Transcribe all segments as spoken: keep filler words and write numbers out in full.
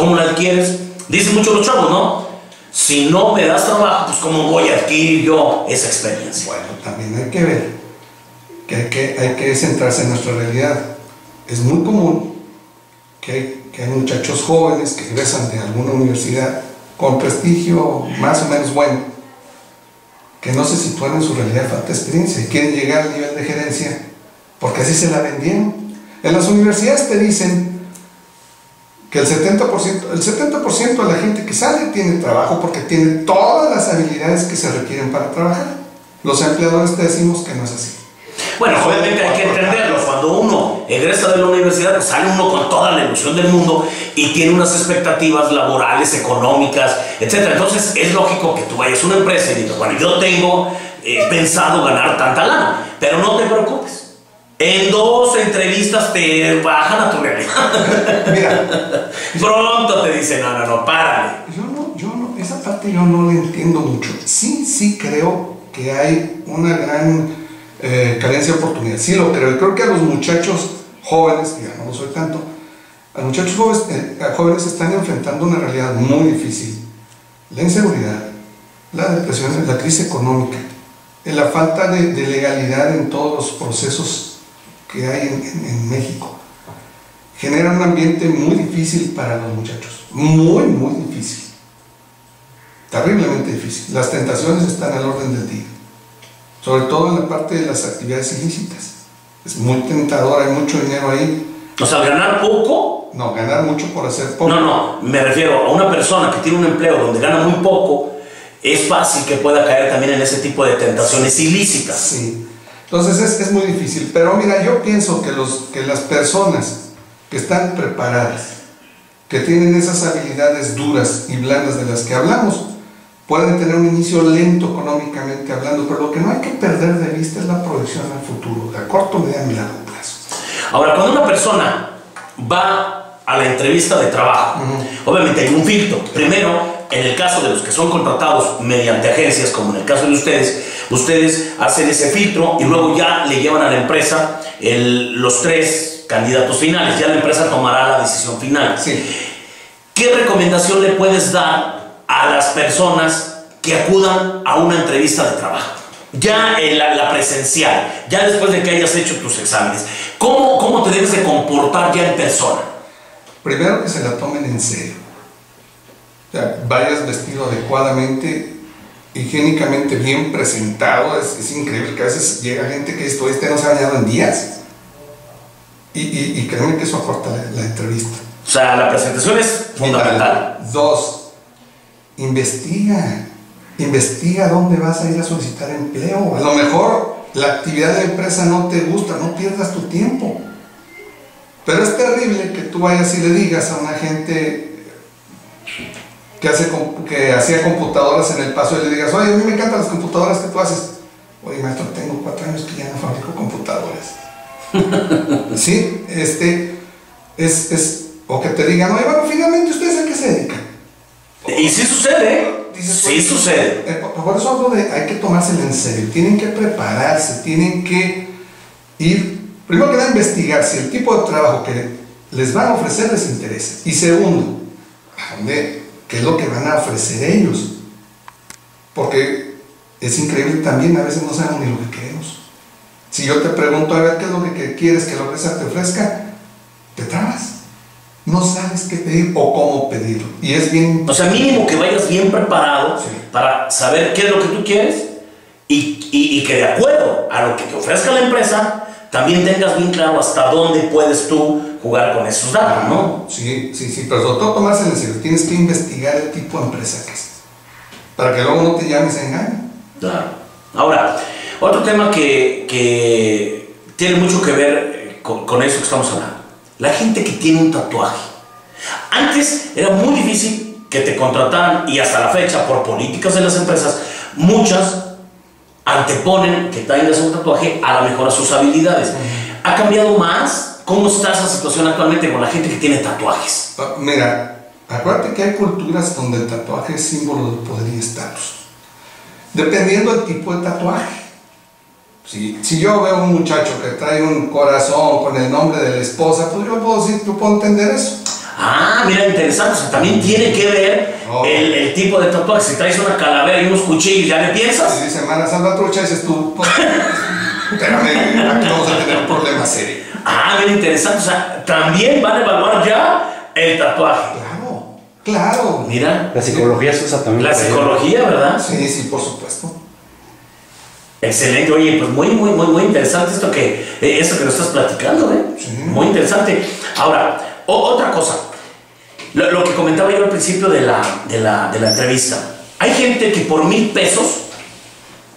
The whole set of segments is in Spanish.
¿Cómo la adquieres? Dicen mucho los chavos, ¿no? Si no me das trabajo, pues ¿cómo voy a adquirir yo esa experiencia? Bueno, también hay que ver que hay que, hay que centrarse en nuestra realidad. Es muy común que hay, que hay muchachos jóvenes que egresan de alguna universidad con prestigio más o menos bueno, que no se sitúan en su realidad, falta experiencia, y quieren llegar al nivel de gerencia porque así se la vendieron. En las universidades te dicen que el setenta por ciento, el setenta por ciento de la gente que sale tiene trabajo porque tiene todas las habilidades que se requieren para trabajar. Los empleadores te decimos que no es así. Bueno, obviamente hay que entenderlo. Cuando uno egresa de la universidad, pues sale uno con toda la ilusión del mundo y tiene unas expectativas laborales, económicas, etcétera. Entonces es lógico que tú vayas a una empresa y digas, bueno, yo tengo eh, pensado ganar tanta lana, pero no te preocupes. En dos entrevistas te bajan a tu realidad. Mira, pronto te dicen, no, no, no, párale. Yo no, yo no, esa parte yo no la entiendo mucho. Sí, sí creo que hay una gran... Eh, carencia de oportunidad, sí lo creo. Creo que a los muchachos jóvenes, que ya no lo soy tanto, a los muchachos jóvenes, eh, jóvenes están enfrentando una realidad muy difícil: la inseguridad, la depresión, la crisis económica, eh, la falta de, de legalidad en todos los procesos que hay en, en, en México. Genera un ambiente muy difícil para los muchachos, muy, muy difícil, terriblemente difícil. Las tentaciones están al orden del día, sobre todo en la parte de las actividades ilícitas. Es muy tentador, hay mucho dinero ahí. O sea, ganar poco. No, ganar mucho por hacer poco. No, no, me refiero a una persona que tiene un empleo donde gana muy poco, es fácil que pueda caer también en ese tipo de tentaciones sí. ilícitas. Sí, entonces es, es muy difícil. Pero mira, yo pienso que, los, que las personas que están preparadas, que tienen esas habilidades duras y blandas de las que hablamos, pueden tener un inicio lento económicamente hablando, pero lo que no hay que perder de vista es la proyección al futuro, a corto, mediano y largo plazo. Ahora, cuando una persona va a la entrevista de trabajo, uh-huh. obviamente hay un filtro. Claro. Primero, en el caso de los que son contratados mediante agencias, como en el caso de ustedes, ustedes hacen ese filtro y luego ya le llevan a la empresa el, los tres candidatos finales. Ya la empresa tomará la decisión final. Sí. ¿Qué recomendación le puedes dar a las personas que acudan a una entrevista de trabajo, ya en la, la presencial, ya después de que hayas hecho tus exámenes? ¿Cómo, cómo te debes de comportar ya en persona? Primero, que se la tomen en serio. O sea, vayas vestido adecuadamente, higiénicamente bien presentado. Es, es increíble que a veces llega gente que esto, este no se ha bañado en días. Y, y, y créeme que eso aporta la, la entrevista. O sea, la presentación es fundamental. Final. Dos, investiga, investiga dónde vas a ir a solicitar empleo. A lo mejor la actividad de la empresa no te gusta, no pierdas tu tiempo. Pero es terrible que tú vayas y le digas a una gente que, hace, que hacía computadoras en el paso y le digas, oye, a mí me encantan las computadoras que tú haces. Oye, maestro, tengo cuatro años que ya no fabrico computadoras. ¿Sí? Este, es, es, o que te digan, oye, bueno, finalmente, ¿ustedes a qué se dedican? Y sí sucede, ¿eh? Dices, sí pues, sucede. Eh, por eso hablo de, hay que tomárselo en serio, tienen que prepararse, tienen que ir, primero que nada, investigar si el tipo de trabajo que les van a ofrecer les interesa. Y segundo, ¿qué es lo que van a ofrecer ellos? Porque es increíble también, a veces no sabemos ni lo que queremos. Si yo te pregunto, a ver, ¿qué es lo que quieres que la empresa te ofrezca? Te trabas. No sabes qué pedir o cómo pedirlo. Y es bien... O sea, mínimo que vayas bien preparado, sí, para saber qué es lo que tú quieres y, y, y que de acuerdo a lo que te ofrezca la empresa, también tengas bien claro hasta dónde puedes tú jugar con esos datos, ¿no? Sí, sí, sí, pero sobre todo tomarse en serio. Tienes que investigar el tipo de empresa que es, para que luego no te llames a engaño. Claro. Ahora, otro tema que, que tiene mucho que ver con, con eso que estamos hablando. La gente que tiene un tatuaje. Antes era muy difícil que te contrataran, y hasta la fecha, por políticas de las empresas, muchas anteponen que tengas un tatuaje a la mejora de sus habilidades. ¿Ha cambiado más? ¿Cómo está esa situación actualmente con la gente que tiene tatuajes? Mira, acuérdate que hay culturas donde el tatuaje es símbolo de poder y estatus, dependiendo del tipo de tatuaje. Si, si yo veo a un muchacho que trae un corazón con el nombre de la esposa, pues yo puedo decir, yo puedo entender eso. Ah, mira, interesante. O sea, también tiene que ver oh. el, el tipo de tatuaje. Si traes una calavera y unos cuchillos, ¿ya le piensas? Si dice Semana Santa trucha, dices tú, pues, espérame, aquí vamos a tener un problema serio. Ah, mira, interesante. O sea, también van a evaluar ya el tatuaje. Claro, claro. Mira. La psicología se usa también. La psicología, ¿verdad? Sí, sí, por supuesto. Excelente, oye, pues muy, muy, muy, muy interesante esto que, eh, esto que nos estás platicando, ¿eh? Sí. Muy interesante. Ahora, o, otra cosa, lo, lo que comentaba yo al principio de la, de, la, de la entrevista, hay gente que por mil pesos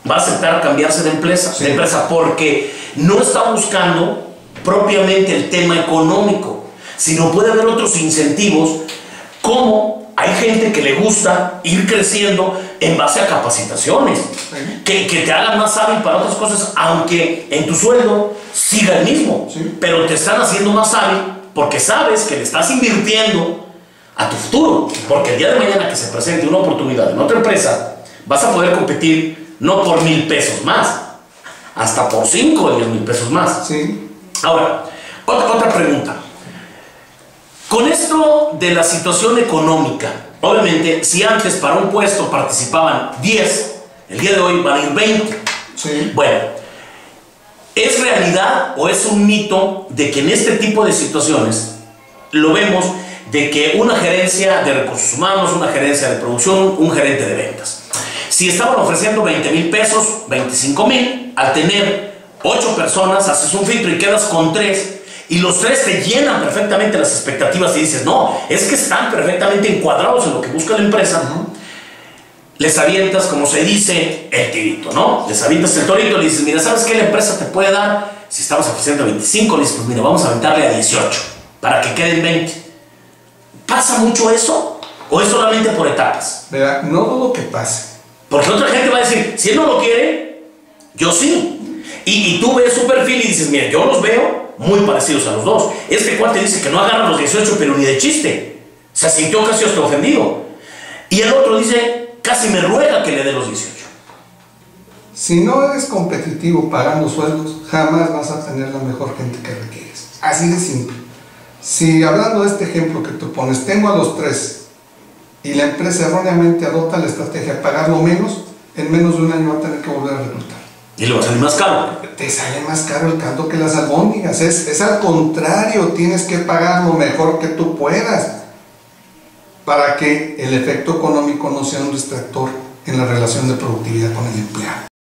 va a aceptar cambiarse de empresa, sí. de empresa porque no está buscando propiamente el tema económico, sino puede haber otros incentivos, como... Hay gente que le gusta ir creciendo en base a capacitaciones, sí. que, que te hagan más hábil para otras cosas, aunque en tu sueldo siga el mismo, sí. pero te están haciendo más hábil porque sabes que le estás invirtiendo a tu futuro, porque el día de mañana que se presente una oportunidad en otra empresa, vas a poder competir no por mil pesos más, hasta por cinco o diez mil pesos más. Sí. Ahora, otra, otra pregunta. Con esto de la situación económica, obviamente, si antes para un puesto participaban diez, el día de hoy van a ir veinte. Sí. Bueno, ¿es realidad o es un mito de que en este tipo de situaciones lo vemos de que una gerencia de recursos humanos, una gerencia de producción, un gerente de ventas? Si estaban ofreciendo veinte mil pesos, veinticinco mil, al tener ocho personas, haces un filtro y quedas con tres. Y los tres te llenan perfectamente las expectativas y dices, no, es que están perfectamente encuadrados en lo que busca la empresa. Uh-huh. Les avientas, como se dice, el tirito, ¿no? Les avientas el torito y le dices, mira, ¿sabes qué la empresa te puede dar? Si estamos ofreciendo veinticinco, le dices, pues mira, vamos a aventarle a dieciocho para que queden veinte. ¿Pasa mucho eso? ¿O es solamente por etapas? Mira, no dudo que pase. Porque otra gente va a decir, si él no lo quiere, yo sí. Y, y tú ves su perfil y dices, mira, yo los veo muy parecidos a los dos. Este cuate dice que no agarra los dieciocho, pero ni de chiste. Se sintió casi hasta ofendido. Y el otro dice, casi me ruega que le dé los dieciocho. Si no eres competitivo pagando sueldos, jamás vas a tener la mejor gente que requieres. Así de simple. Si hablando de este ejemplo que tú pones, tengo a los tres y la empresa erróneamente adopta la estrategia de pagar lo menos, en menos de un año va a tener que volver a reclutar. Y luego sale más caro. Te sale más caro el caldo que las albóndigas. Es, es al contrario, tienes que pagar lo mejor que tú puedas para que el efecto económico no sea un distractor en la relación de productividad con el empleado.